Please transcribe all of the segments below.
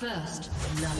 First love.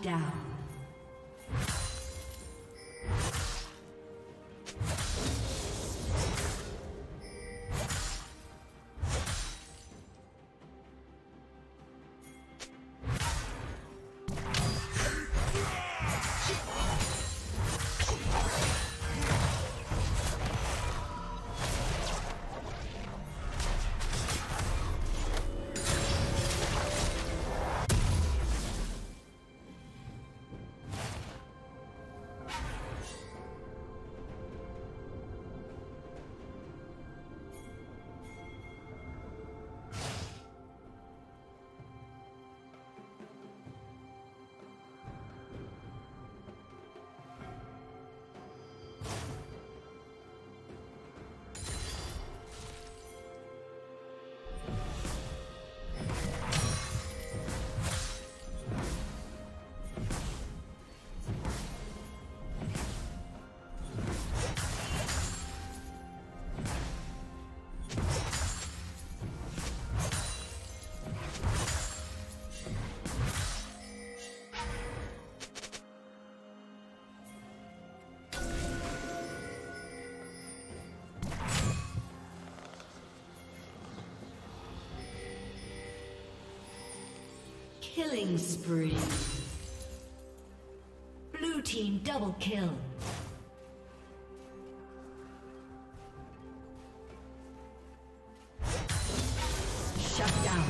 Down. Killing spree. Blue team double kill. Shut down.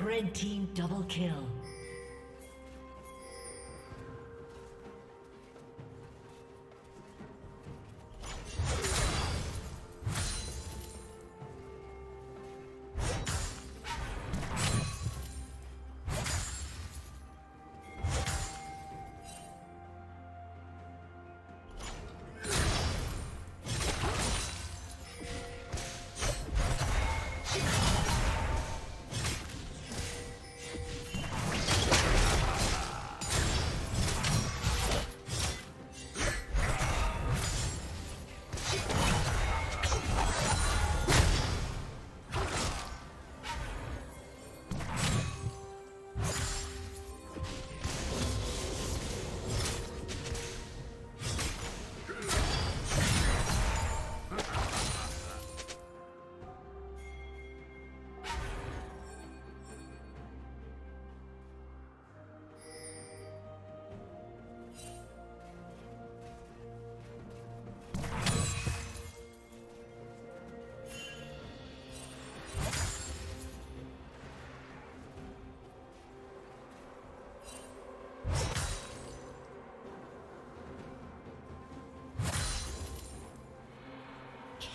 Red team double kill.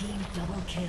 Team double kill.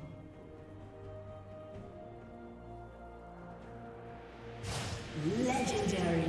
Legendary.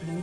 Blue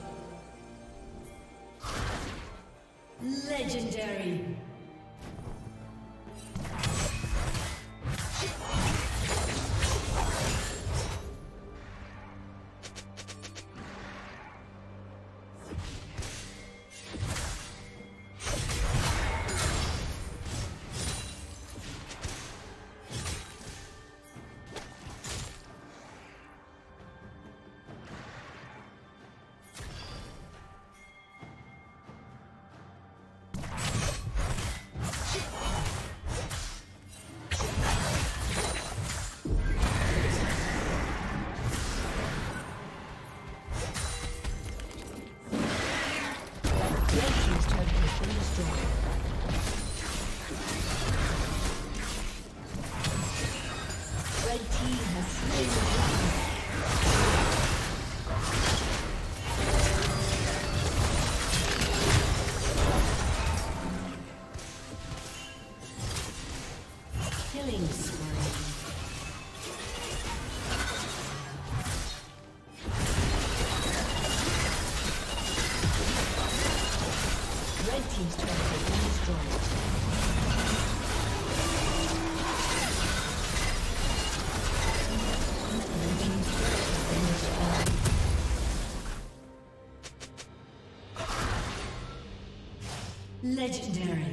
Legendary. Legendary.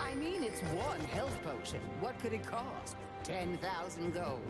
I mean, it's one health potion. What could it cost? 10,000 gold?